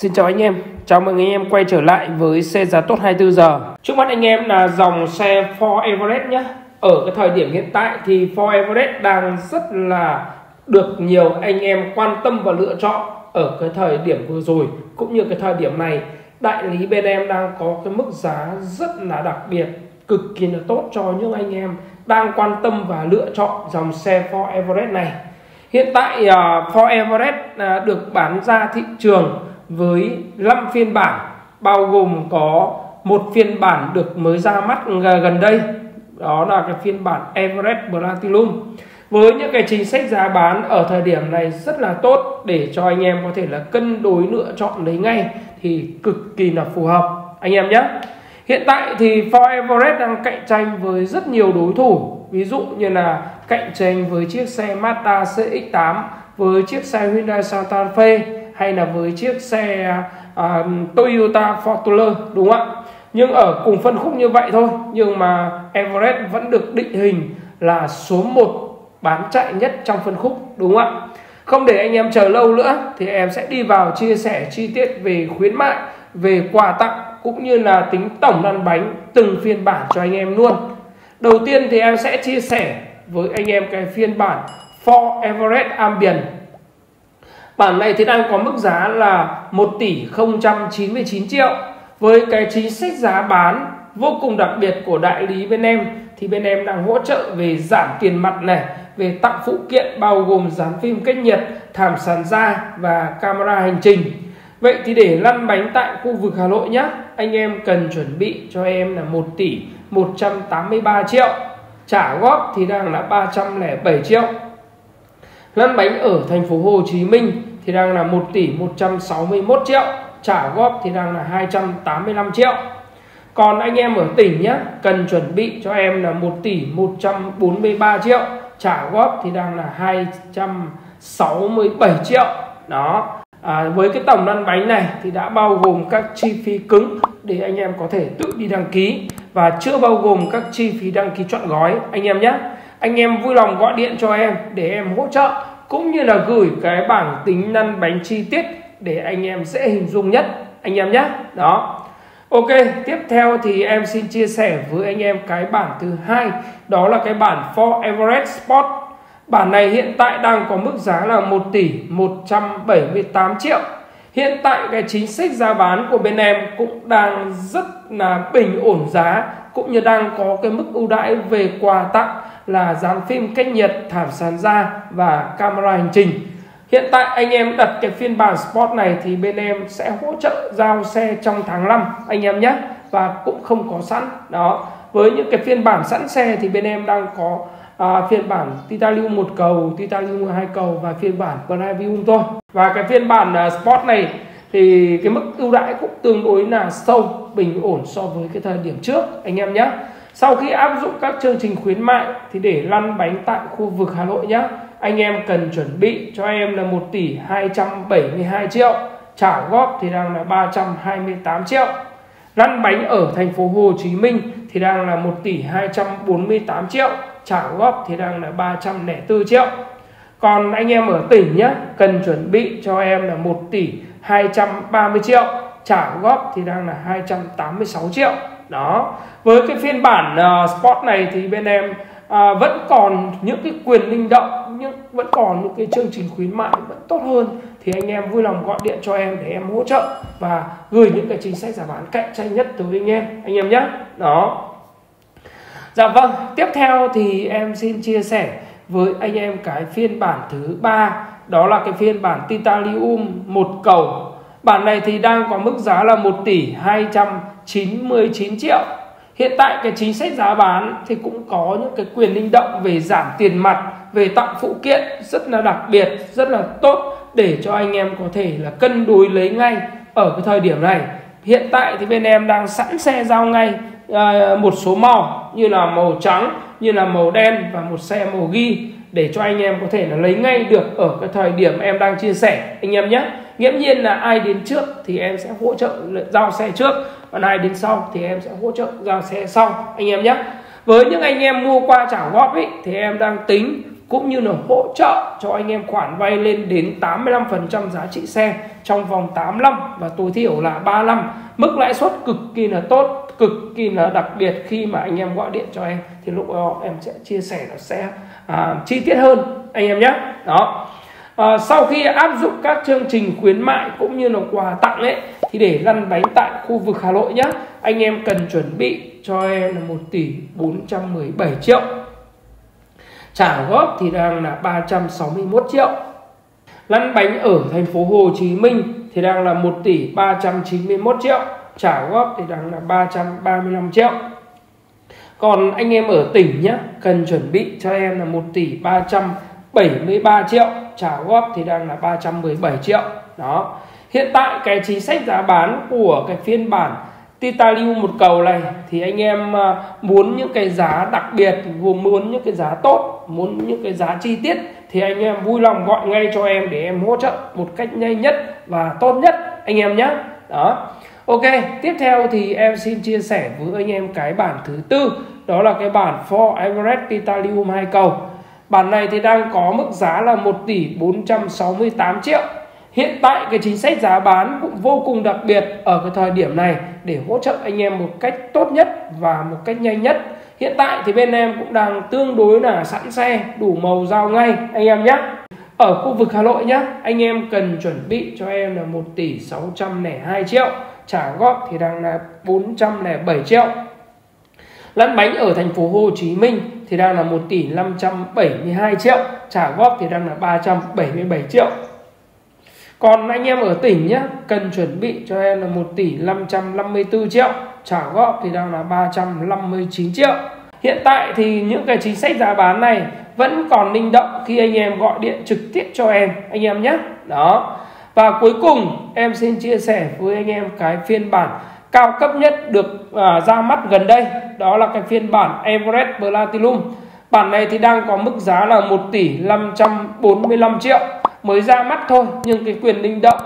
Xin chào anh em, chào mừng anh em quay trở lại với xe giá tốt 24 giờ. Trước mắt anh em là dòng xe Ford Everest nhé. Ở cái thời điểm hiện tại thì Ford Everest đang rất là được nhiều anh em quan tâm và lựa chọn. Ở cái thời điểm vừa rồi cũng như cái thời điểm này, đại lý bên em đang có cái mức giá rất là đặc biệt, cực kỳ là tốt cho những anh em đang quan tâm và lựa chọn dòng xe Ford Everest này. Hiện tại Ford Everest được bán ra thị trường với 5 phiên bản, bao gồm có một phiên bản được mới ra mắt gần đây, đó là cái phiên bản Everest Platinum, với những cái chính sách giá bán ở thời điểm này rất là tốt để cho anh em có thể là cân đối lựa chọn lấy ngay thì cực kỳ là phù hợp anh em nhé. Hiện tại thì Ford Everest đang cạnh tranh với rất nhiều đối thủ, ví dụ như là cạnh tranh với chiếc xe Mazda CX-8, với chiếc xe Hyundai Santa Fe, hay là với chiếc xe Toyota Fortuner, đúng không ạ? Nhưng ở cùng phân khúc như vậy thôi, nhưng mà Everest vẫn được định hình là số 1 bán chạy nhất trong phân khúc, đúng không ạ? Không để anh em chờ lâu nữa thì em sẽ đi vào chia sẻ chi tiết về khuyến mại, về quà tặng cũng như là tính tổng lăn bánh từng phiên bản cho anh em luôn. Đầu tiên thì em sẽ chia sẻ với anh em cái phiên bản Ford Everest Ambient. Bản này thì đang có mức giá là 1 tỷ 099 triệu. Với cái chính sách giá bán vô cùng đặc biệt của đại lý bên em thì bên em đang hỗ trợ về giảm tiền mặt này, về tặng phụ kiện bao gồm dán phim cách nhiệt, thảm sàn da và camera hành trình. Vậy thì để lăn bánh tại khu vực Hà Nội nhé, anh em cần chuẩn bị cho em là 1 tỷ 183 triệu, trả góp thì đang là 307 triệu. Lăn bánh ở thành phố Hồ Chí Minh thì đang là 1 tỷ 161 triệu, trả góp thì đang là 285 triệu. Còn anh em ở tỉnh nhé, cần chuẩn bị cho em là 1 tỷ 143 triệu, trả góp thì đang là 267 triệu. Đó, với cái tổng lăn bánh này thì đã bao gồm các chi phí cứng để anh em có thể tự đi đăng ký và chưa bao gồm các chi phí đăng ký trọn gói anh em nhé. Anh em vui lòng gọi điện cho em để em hỗ trợ cũng như là gửi cái bảng tính lăn bánh chi tiết để anh em dễ hình dung nhất anh em nhé. Đó. Ok, tiếp theo thì em xin chia sẻ với anh em cái bản thứ hai, đó là cái bản Ford Everest Sport. Bản này hiện tại đang có mức giá là 1 tỷ 178 triệu. Hiện tại cái chính sách giá bán của bên em cũng đang rất là bình ổn giá, cũng như đang có cái mức ưu đãi về quà tặng là dán phim cách nhiệt, thảm sàn da và camera hành trình. Hiện tại anh em đặt cái phiên bản Sport này thì bên em sẽ hỗ trợ giao xe trong tháng 5 anh em nhé, và cũng không có sẵn. Đó, với những cái phiên bản sẵn xe thì bên em đang có phiên bản Titanium 1 cầu, Titanium 2 cầu và phiên bản Premium thôi. Và cái phiên bản Sport này thì cái mức ưu đãi cũng tương đối là sâu, bình ổn so với cái thời điểm trước anh em nhé. Sau khi áp dụng các chương trình khuyến mại thì để lăn bánh tại khu vực Hà Nội nhé, anh em cần chuẩn bị cho em là 1 tỷ 272 triệu, trả góp thì đang là 328 triệu. Lăn bánh ở thành phố Hồ Chí Minh thì đang là 1 tỷ 248 triệu, trả góp thì đang là 304 triệu. Còn anh em ở tỉnh nhé, cần chuẩn bị cho em là 1 tỷ 230 triệu, trả góp thì đang là 286 triệu. Đó, với cái phiên bản Sport này thì bên em vẫn còn những cái quyền linh động, nhưng vẫn còn những cái chương trình khuyến mại vẫn tốt hơn, thì anh em vui lòng gọi điện cho em để em hỗ trợ và gửi những cái chính sách giá bán cạnh tranh nhất tới anh em nhé. Đó. Dạ vâng, tiếp theo thì em xin chia sẻ với anh em cái phiên bản thứ ba, đó là cái phiên bản Titanium 1 cầu. Bản này thì đang có mức giá là 1 tỷ 299 triệu. Hiện tại cái chính sách giá bán thì cũng có những cái quyền linh động về giảm tiền mặt, về tặng phụ kiện rất là đặc biệt, rất là tốt để cho anh em có thể là cân đối lấy ngay ở cái thời điểm này. Hiện tại thì bên em đang sẵn xe giao ngay một số màu như là màu trắng, như là màu đen và một xe màu ghi, để cho anh em có thể là lấy ngay được ở cái thời điểm em đang chia sẻ anh em nhé. Nghiễm nhiên là ai đến trước thì em sẽ hỗ trợ giao xe trước, còn ai đến sau thì em sẽ hỗ trợ giao xe sau anh em nhé. Với những anh em mua qua trả góp ấy, thì em đang tính cũng như là hỗ trợ cho anh em khoản vay lên đến 85% giá trị xe trong vòng 8 năm và tối thiểu là 3 năm. Mức lãi suất cực kỳ là tốt, cực kỳ là đặc biệt. Khi mà anh em gọi điện cho em thì lúc đó em sẽ chia sẻ nó sẽ chi tiết hơn anh em nhé. Đó. Sau khi áp dụng các chương trình khuyến mại cũng như là quà tặng ấy, thì để lăn bánh tại khu vực Hà Nội nhé, anh em cần chuẩn bị cho em là 1 tỷ 417 triệu, trả góp thì đang là 361 triệu. Lăn bánh ở thành phố Hồ Chí Minh thì đang là 1 tỷ 391 triệu, trả góp thì đang là 335 triệu. Còn anh em ở tỉnh nhé, cần chuẩn bị cho em là 1 tỷ 373 triệu, trả góp thì đang là 317 triệu. Đó. Hiện tại cái chính sách giá bán của cái phiên bản Titanium một cầu này thì anh em muốn những cái giá đặc biệt, muốn những cái giá tốt, muốn những cái giá chi tiết thì anh em vui lòng gọi ngay cho em để em hỗ trợ một cách nhanh nhất và tốt nhất anh em nhé. Đó. Ok, tiếp theo thì em xin chia sẻ với anh em cái bản thứ tư, đó là cái bản Ford Everest Titanium 2 cầu. Bản này thì đang có mức giá là 1 tỷ 468 triệu. Hiện tại cái chính sách giá bán cũng vô cùng đặc biệt ở cái thời điểm này để hỗ trợ anh em một cách tốt nhất và một cách nhanh nhất. Hiện tại thì bên em cũng đang tương đối là sẵn xe, đủ màu giao ngay anh em nhé. Ở khu vực Hà Nội nhé, anh em cần chuẩn bị cho em là 1 tỷ 602 triệu, trả góp thì đang là 407 triệu. Lăn bánh ở thành phố Hồ Chí Minh thì đang là 1 tỷ 572 triệu, trả góp thì đang là 377 triệu. Còn anh em ở tỉnh nhé, cần chuẩn bị cho em là 1 tỷ 554 triệu, trả góp thì đang là 359 triệu. Hiện tại thì những cái chính sách giá bán này vẫn còn linh động khi anh em gọi điện trực tiếp cho em anh em nhé. Đó. Và cuối cùng em xin chia sẻ với anh em cái phiên bản cao cấp nhất được ra mắt gần đây, đó là cái phiên bản Everest Platinum. Bản này thì đang có mức giá là 1 tỷ 545 triệu, mới ra mắt thôi, nhưng cái quyền linh động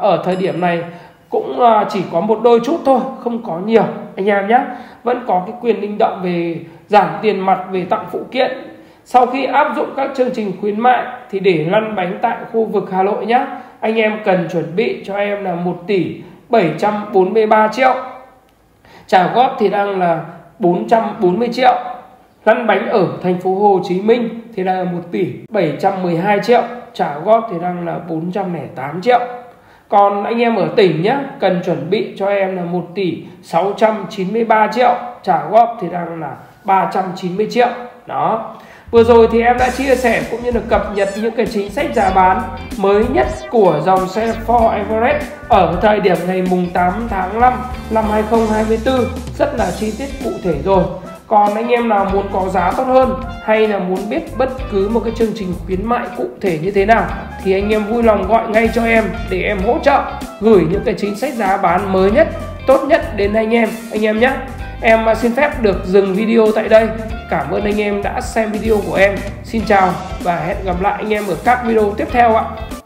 ở thời điểm này cũng chỉ có một đôi chút thôi, không có nhiều anh em nhé. Vẫn có cái quyền linh động về giảm tiền mặt, về tặng phụ kiện. Sau khi áp dụng các chương trình khuyến mại thì để lăn bánh tại khu vực Hà Nội nhé, anh em cần chuẩn bị cho em là 1 tỷ 743 triệu, trả góp thì đang là 440 triệu. Lăn bánh ở thành phố Hồ Chí Minh thì đang là 1 tỷ 712 triệu, trả góp thì đang là 408 triệu. Còn anh em ở tỉnh nhé, cần chuẩn bị cho em là 1 tỷ 693 triệu, trả góp thì đang là 390 triệu. Đó. Vừa rồi thì em đã chia sẻ cũng như là cập nhật những cái chính sách giá bán mới nhất của dòng xe Ford Everest ở thời điểm ngày mùng 8 tháng 5 năm 2024 rất là chi tiết cụ thể rồi. Còn anh em nào muốn có giá tốt hơn hay là muốn biết bất cứ một cái chương trình khuyến mại cụ thể như thế nào thì anh em vui lòng gọi ngay cho em để em hỗ trợ gửi những cái chính sách giá bán mới nhất, tốt nhất đến anh em nhé. Em xin phép được dừng video tại đây. Cảm ơn anh em đã xem video của em. Xin chào và hẹn gặp lại anh em ở các video tiếp theo ạ.